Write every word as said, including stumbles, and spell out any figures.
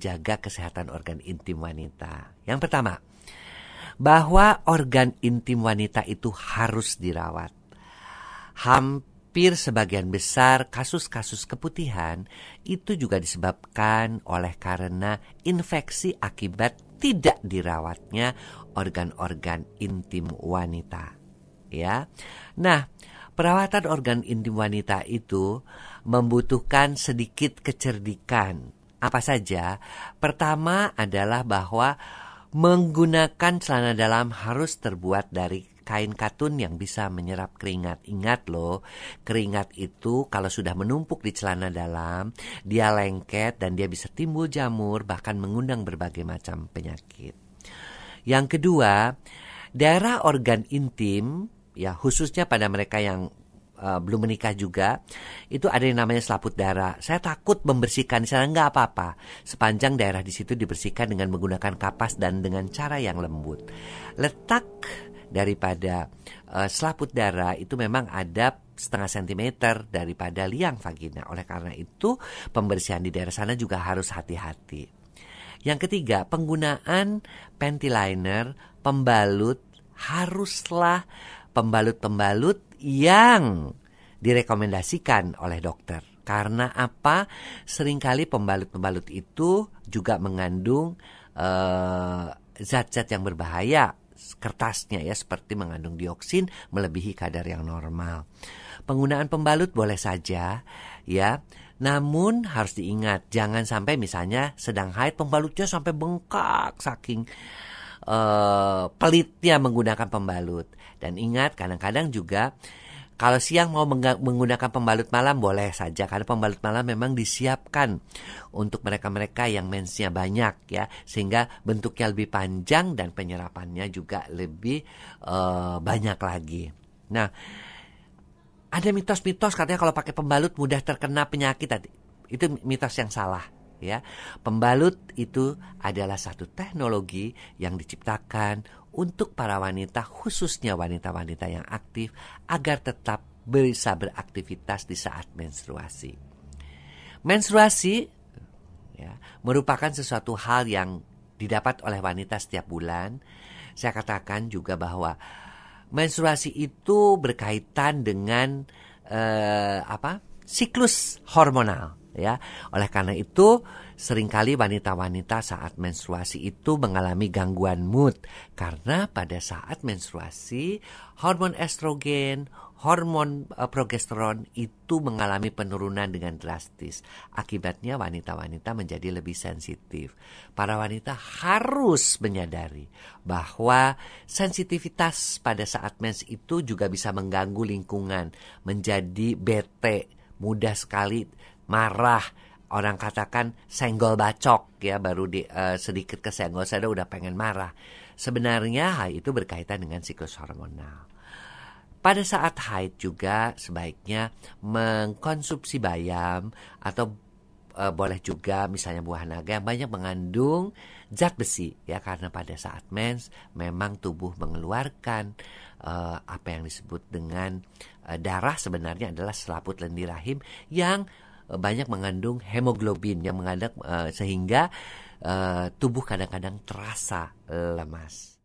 menjaga kesehatan organ intim wanita. Yang pertama, bahwa organ intim wanita itu harus dirawat. Hampir sebagian besar kasus-kasus keputihan itu juga disebabkan oleh karena infeksi akibat tidak dirawatnya organ-organ intim wanita. Ya, nah, perawatan organ intim wanita itu membutuhkan sedikit kecerdikan. Apa saja? Pertama adalah bahwa menggunakan celana dalam harus terbuat dari kain katun yang bisa menyerap keringat. Ingat loh, keringat itu kalau sudah menumpuk di celana dalam, dia lengket dan dia bisa timbul jamur, bahkan mengundang berbagai macam penyakit. Yang kedua, daerah organ intim, ya khususnya pada mereka yang uh, belum menikah juga, itu ada yang namanya selaput darah. Saya takut membersihkan di sana, nggak apa-apa. Sepanjang daerah di situ dibersihkan dengan menggunakan kapas dan dengan cara yang lembut. Letak daripada uh, selaput darah itu memang ada setengah sentimeter daripada liang vagina. Oleh karena itu pembersihan di daerah sana juga harus hati-hati. Yang ketiga, penggunaan panty liner, pembalut, haruslah pembalut-pembalut yang direkomendasikan oleh dokter. Karena apa? Seringkali pembalut-pembalut itu juga mengandung eh, zat-zat yang berbahaya. Kertasnya ya, seperti mengandung dioksin melebihi kadar yang normal. Penggunaan pembalut boleh saja ya, namun harus diingat, jangan sampai misalnya sedang haid pembalutnya sampai bengkak saking Uh, pelitnya menggunakan pembalut. Dan ingat, kadang-kadang juga kalau siang mau menggunakan pembalut malam boleh saja, karena pembalut malam memang disiapkan untuk mereka-mereka yang mensnya banyak ya, sehingga bentuknya lebih panjang dan penyerapannya juga lebih uh, banyak lagi. Nah, ada mitos-mitos katanya kalau pakai pembalut mudah terkena penyakit tadi. Itu mitos yang salah. Ya, pembalut itu adalah satu teknologi yang diciptakan untuk para wanita, khususnya wanita-wanita yang aktif, agar tetap bisa beraktivitas di saat menstruasi. Menstruasi ya, merupakan sesuatu hal yang didapat oleh wanita setiap bulan. Saya katakan juga bahwa menstruasi itu berkaitan dengan eh, apa? siklus hormonal. Ya, oleh karena itu seringkali wanita-wanita saat menstruasi itu mengalami gangguan mood, karena pada saat menstruasi hormon estrogen, hormon uh, progesteron itu mengalami penurunan dengan drastis. Akibatnya wanita-wanita menjadi lebih sensitif. Para wanita harus menyadari bahwa sensitivitas pada saat mens itu juga bisa mengganggu lingkungan, menjadi bete, mudah sekali marah, orang katakan senggol bacok ya, baru di, uh, sedikit kesenggol saja udah pengen marah. Sebenarnya hal itu berkaitan dengan siklus hormonal. Pada saat haid juga sebaiknya mengkonsumsi bayam atau uh, boleh juga misalnya buah naga yang banyak mengandung zat besi ya, karena pada saat mens memang tubuh mengeluarkan uh, apa yang disebut dengan uh, darah, sebenarnya adalah selaput lendir rahim yang banyak mengandung hemoglobin yang mengandung uh, sehingga uh, tubuh kadang-kadang terasa lemas.